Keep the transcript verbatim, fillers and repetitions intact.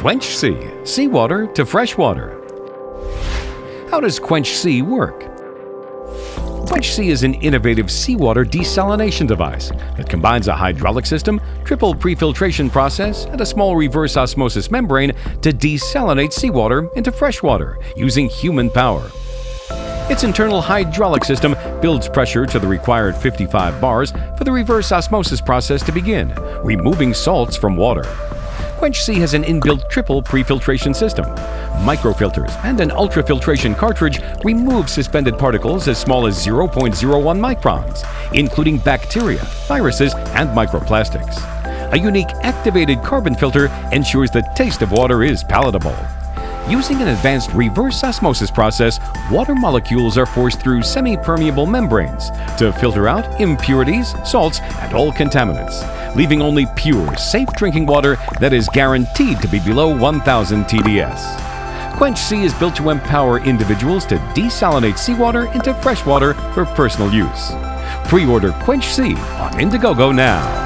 QuenchSea, seawater to freshwater. How does QuenchSea work? QuenchSea is an innovative seawater desalination device that combines a hydraulic system, triple prefiltration process, and a small reverse osmosis membrane to desalinate seawater into freshwater using human power. Its internal hydraulic system builds pressure to the required fifty-five bars for the reverse osmosis process to begin, removing salts from water. QuenchSea has an inbuilt triple prefiltration system. Microfilters and an ultrafiltration cartridge remove suspended particles as small as zero point zero one microns, including bacteria, viruses, and microplastics. A unique activated carbon filter ensures the taste of water is palatable. Using an advanced reverse osmosis process, water molecules are forced through semi-permeable membranes to filter out impurities, salts, and all contaminants, leaving only pure, safe drinking water that is guaranteed to be below one thousand T D S. QuenchSea is built to empower individuals to desalinate seawater into freshwater for personal use. Pre-order QuenchSea on Indiegogo now.